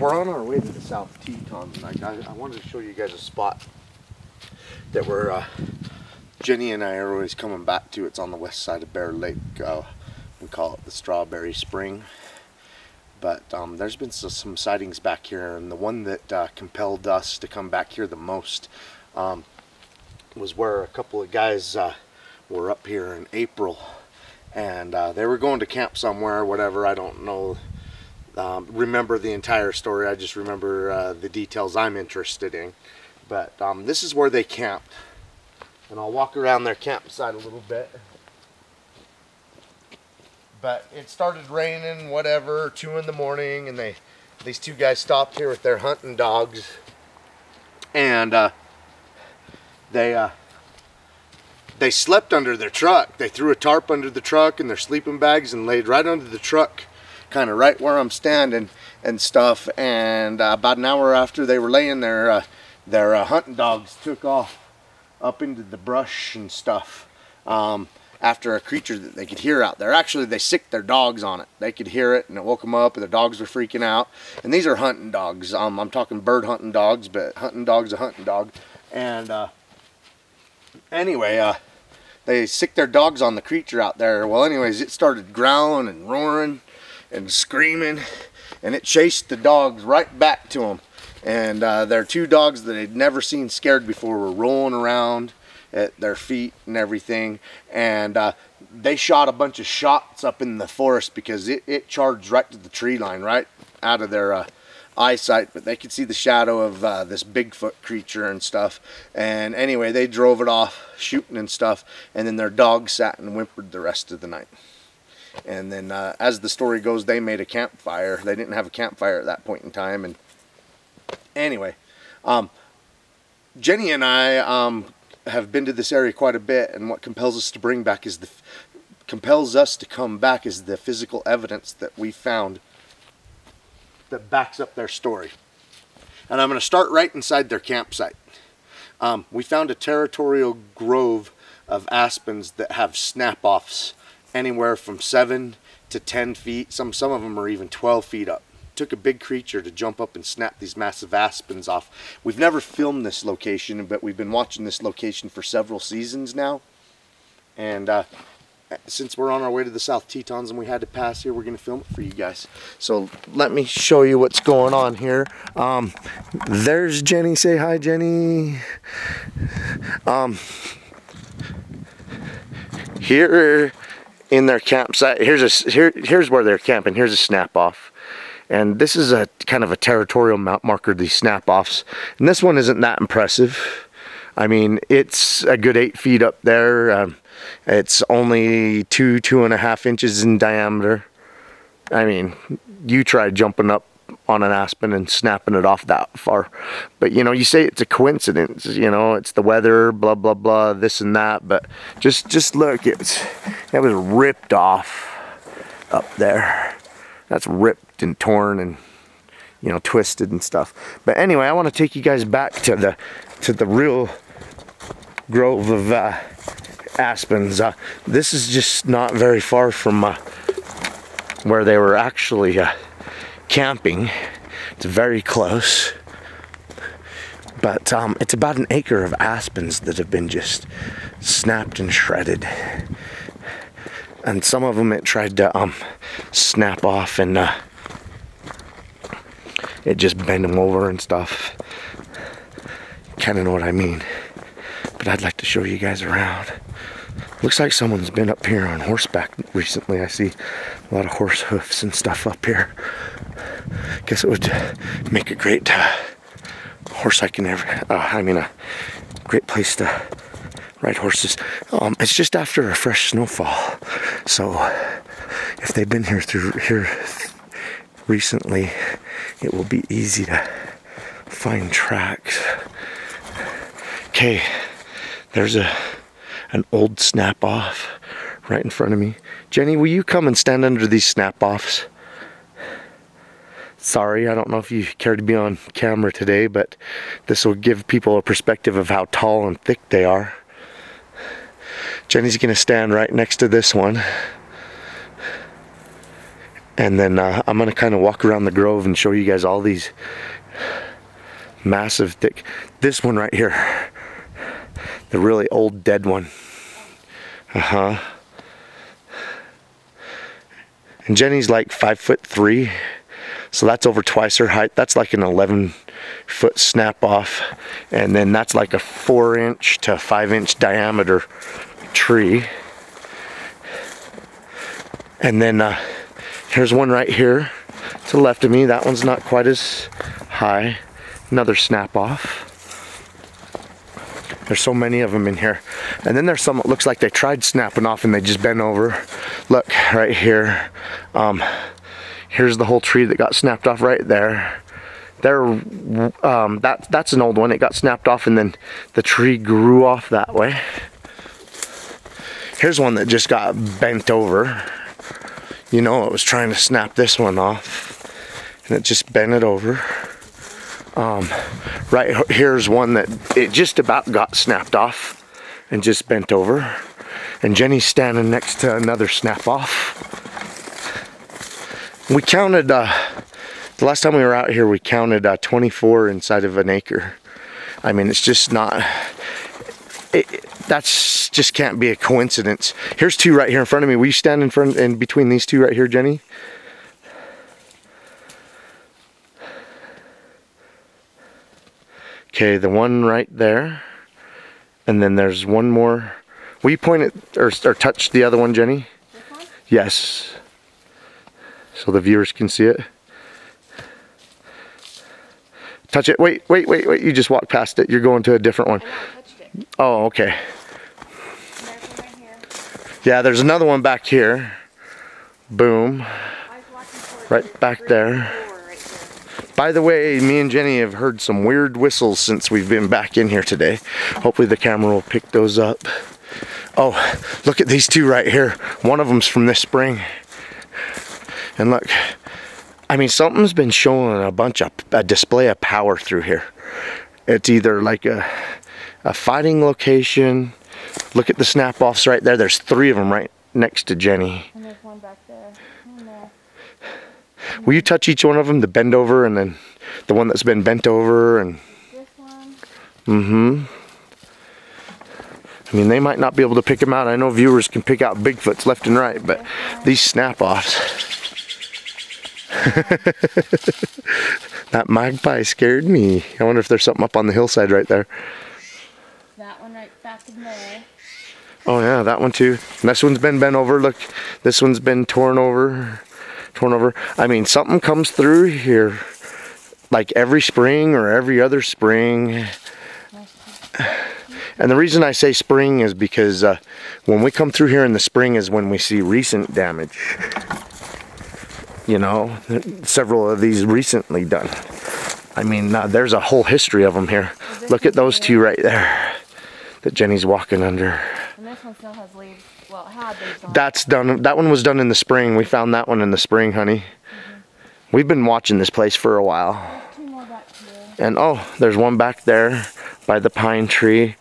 We're on our way to the South Tetons, and I wanted to show you guys a spot that we're, Jenny and I are always coming back to. It's on the west side of Bear Lake. We call it the Strawberry Spring. But there's been some sightings back here, and the one that compelled us to come back here the most was where a couple of guys were up here in April, and they were going to camp somewhere, whatever, I don't know, remember the entire story. I just remember the details I'm interested in. But this is where they camped, and I'll walk around their campsite a little bit. But it started raining, whatever, 2 in the morning, and these two guys stopped here with their hunting dogs, and they slept under their truck. They threw a tarp under the truck and their sleeping bags and laid right under the truck, kind of right where I'm standing and stuff. And about an hour after they were laying there, their hunting dogs took off up into the brush and stuff. After a creature that they could hear out there. Actually, they sicked their dogs on it. They could hear it, and it woke them up, and their dogs were freaking out. And these are hunting dogs. I'm talking bird hunting dogs, but hunting dog's a hunting dog. And anyway, they sicked their dogs on the creature out there. Well, anyways, it started growling and roaring and screaming, and it chased the dogs right back to them. And their two dogs that they'd never seen scared before were rolling around at their feet and everything. And they shot a bunch of shots up in the forest because it charged right to the tree line, right out of their eyesight, but they could see the shadow of this Bigfoot creature and stuff. And anyway, they drove it off shooting and stuff, and then their dog sat and whimpered the rest of the night. And then as the story goes, they made a campfire. They didn't have a campfire at that point in time. And anyway, Jenny and I have been to this area quite a bit, and what compels us to come back is the physical evidence that we found that backs up their story. And I'm going to start right inside their campsite. We found a territorial grove of aspens that have snap-offs anywhere from 7 to 10 feet. Some of them are even 12 feet up. Took a big creature to jump up and snap these massive aspens off. We've never filmed this location, but we've been watching this location for several seasons now. And since we're on our way to the South Tetons and we had to pass here, we're going to film it for you guys. So let me show you what's going on here. There's Jenny. Say hi, Jenny. Here in their campsite, here's where they're camping. Here's a snap off. And this is a kind of a territorial marker, these snap-offs. And this one isn't that impressive. I mean, it's a good 8 feet up there. It's only 2.5 inches in diameter. I mean, you try jumping up on an aspen and snapping it off that far. But, you know, you say it's a coincidence. You know, it's the weather, blah, blah, blah, this and that. But just look, it was ripped off up there. That's ripped and torn and, you know, twisted and stuff. But anyway, I want to take you guys back to the real grove of aspens. This is just not very far from where they were actually camping. It's very close. But it's about an acre of aspens that have been just snapped and shredded. And some of them it tried to snap off, and it just bent them over and stuff. Kind of know what I mean. But I'd like to show you guys around. Looks like someone's been up here on horseback recently. I see a lot of horse hoofs and stuff up here. Guess it would make a great horse hiking. A great place to ride horses. It's just after a fresh snowfall, so if they've been here recently, it will be easy to find tracks. Okay, there's an old snap-off right in front of me. Jenny, will you come and stand under these snap-offs? Sorry, I don't know if you care to be on camera today, but this will give people a perspective of how tall and thick they are. Jenny's gonna stand right next to this one. And then I'm gonna kind of walk around the grove and show you guys all these massive thick, this one right here, the really old dead one. And Jenny's like 5'3", so that's over twice her height. That's like an 11-foot snap off, and then that's like a 4-inch to 5-inch diameter tree. And then here's one right here to the left of me. That one's not quite as high. Another snap off. There's so many of them in here. And then there's some that looks like they tried snapping off and they just bent over. Look right here. Here's the whole tree that got snapped off right there. That's an old one. It got snapped off and then the tree grew off that way. Here's one that just got bent over. You know, it was trying to snap this one off and it just bent it over. Right here's one that it just about got snapped off and just bent over. And Jenny's standing next to another snap off. We counted, the last time we were out here, we counted 24 inside of an acre. I mean, it's just not, that's just can't be a coincidence. Here's two right here in front of me. Will you stand in front and between these two right here, Jenny? Okay, the one right there, and then there's one more. Will you point it or touch the other one, Jenny? This one? Yes. So the viewers can see it. Touch it. Wait, wait, wait, wait. You just walked past it. You're going to a different one. I touched it. Oh, okay. And there's one right here. Yeah, there's another one back here. Boom. Right back there. By the way, me and Jenny have heard some weird whistles since we've been back in here today. Hopefully the camera will pick those up. Oh, look at these two right here. One of them's from this spring. And look, I mean, something's been showing a display of power through here. It's either like a fighting location. Look at the snap-offs right there. There's three of them right next to Jenny. And there's one back there. Will you touch each one of them? The bend over and then the one that's been bent over and this one. I mean, they might not be able to pick them out. I know viewers can pick out Bigfoots left and right, but these snap-offs. That magpie scared me. I wonder if there's something up on the hillside right there. That one right back in there. Oh yeah, that one too. And this one's been bent over. Look, this one's been torn over. I mean, something comes through here like every spring or every other spring. And the reason I say spring is because when we come through here in the spring is when we see recent damage. You know, several of these recently done. I mean, there's a whole history of them here. Look at those two right there that Jenny's walking under. And this one still has leaves. Well, it had leaves on. That's done. That one was done in the spring. We found that one in the spring, honey. We've been watching this place for a while. There's two more back here. And oh, there's one back there by the pine tree.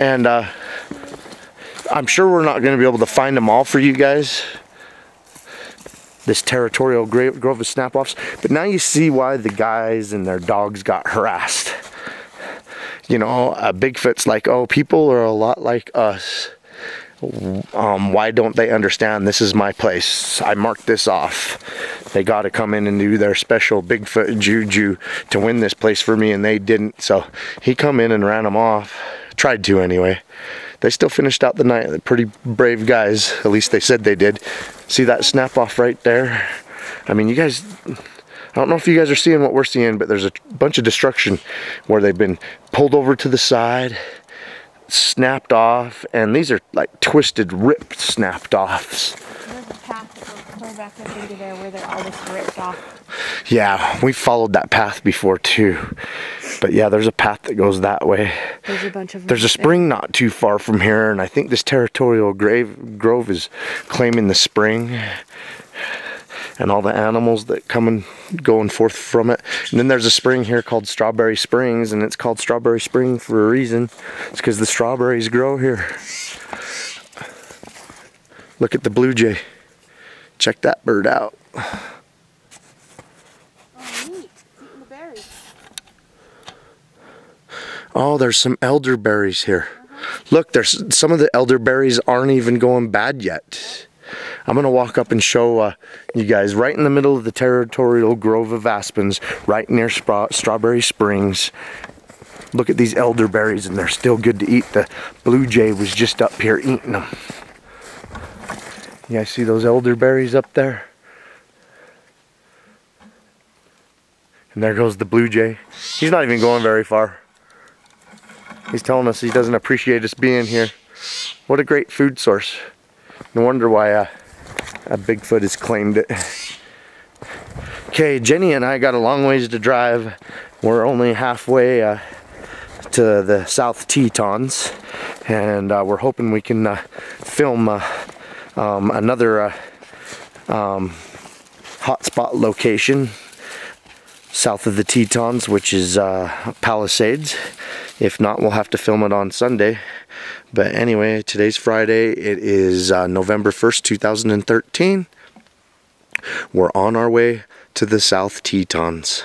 And I'm sure we're not going to be able to find them all for you guys. This territorial grove of snap-offs. But now you see why the guys and their dogs got harassed. You know, Bigfoot's like, oh, people are a lot like us. Why don't they understand this is my place? I marked this off. They got to come in and do their special Bigfoot juju to win this place for me, and they didn't. So he come in and ran them off. Tried to anyway. They still finished out the night. They're pretty brave guys. At least they said they did. See that snap off right there? I mean, you guys... I don't know if you guys are seeing what we're seeing, but there's a bunch of destruction where they've been pulled over to the side, snapped off, and these are like twisted, ripped snapped offs. There's a path that goes back over there where they're all just ripped off. Yeah, we followed that path before too. But yeah, there's a path that goes that way. There's a bunch of them. There's a spring not too far from here, and I think this territorial grove is claiming the spring. And all the animals that come and go and forth from it. And then there's a spring here called Strawberry Springs, and it's called Strawberry Spring for a reason. It's because the strawberries grow here. Look at the blue jay. Check that bird out. Oh, there's some elderberries here. Look, there's some of the elderberries aren't even going bad yet. I'm gonna walk up and show you guys right in the middle of the territorial grove of aspens, right near Strawberry Springs. Look at these elderberries, and they're still good to eat. The blue jay was just up here eating them. You guys see those elderberries up there? And there goes the blue jay. He's not even going very far. He's telling us he doesn't appreciate us being here. What a great food source. No wonder why a Bigfoot has claimed it. Okay, Jenny and I got a long ways to drive. We're only halfway to the South Tetons, and we're hoping we can film another hotspot location south of the Tetons, which is Palisades. If not, we'll have to film it on Sunday. But anyway, today's Friday. It is November 1st, 2013. We're on our way to the South Tetons.